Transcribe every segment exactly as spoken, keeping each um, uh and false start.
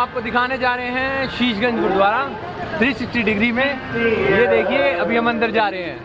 आपको दिखाने जा रहे हैं शीशगंज गुरुद्वारा तीन सौ साठ डिग्री में। ये देखिए अभी हम अंदर जा रहे हैं।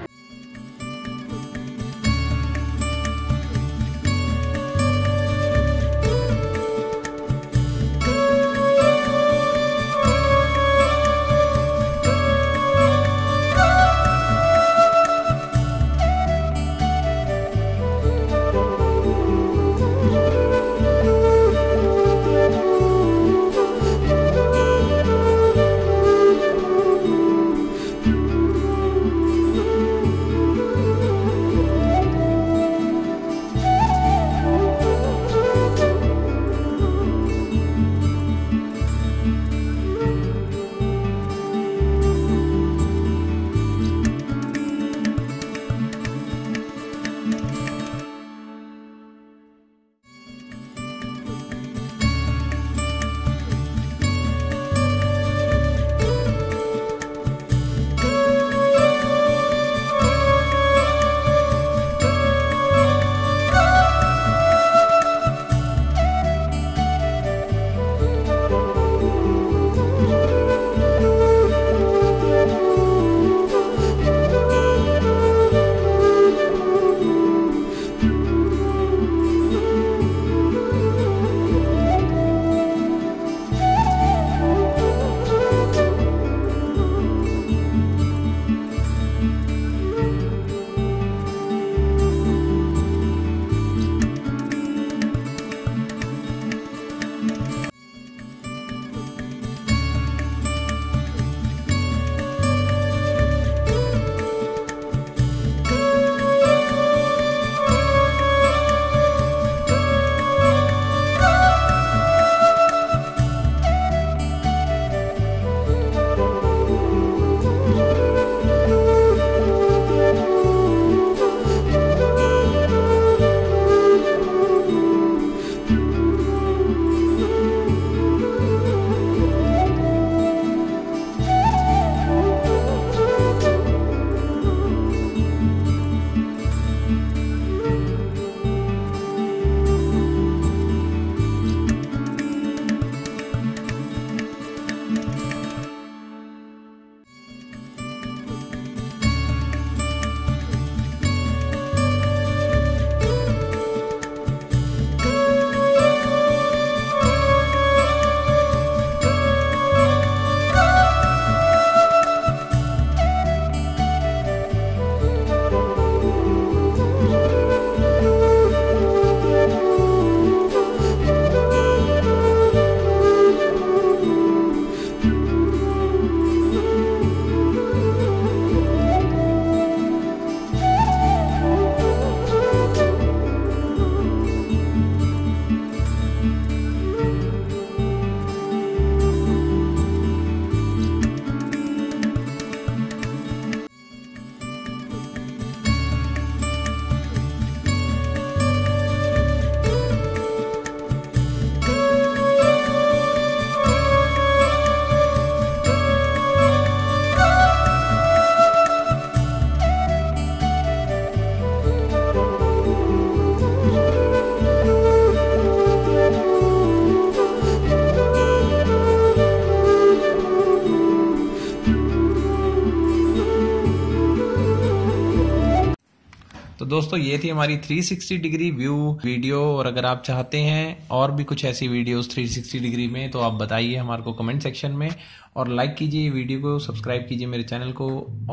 तो दोस्तों ये थी हमारी तीन सौ साठ डिग्री व्यू वीडियो। और अगर आप चाहते हैं और भी कुछ ऐसी वीडियोस तीन सौ साठ डिग्री में तो आप बताइए हमारे को कमेंट सेक्शन में, और लाइक कीजिए वीडियो को, सब्सक्राइब कीजिए मेरे चैनल को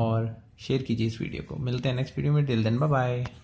और शेयर कीजिए इस वीडियो को। मिलते हैं नेक्स्ट वीडियो में। Till then bye bye.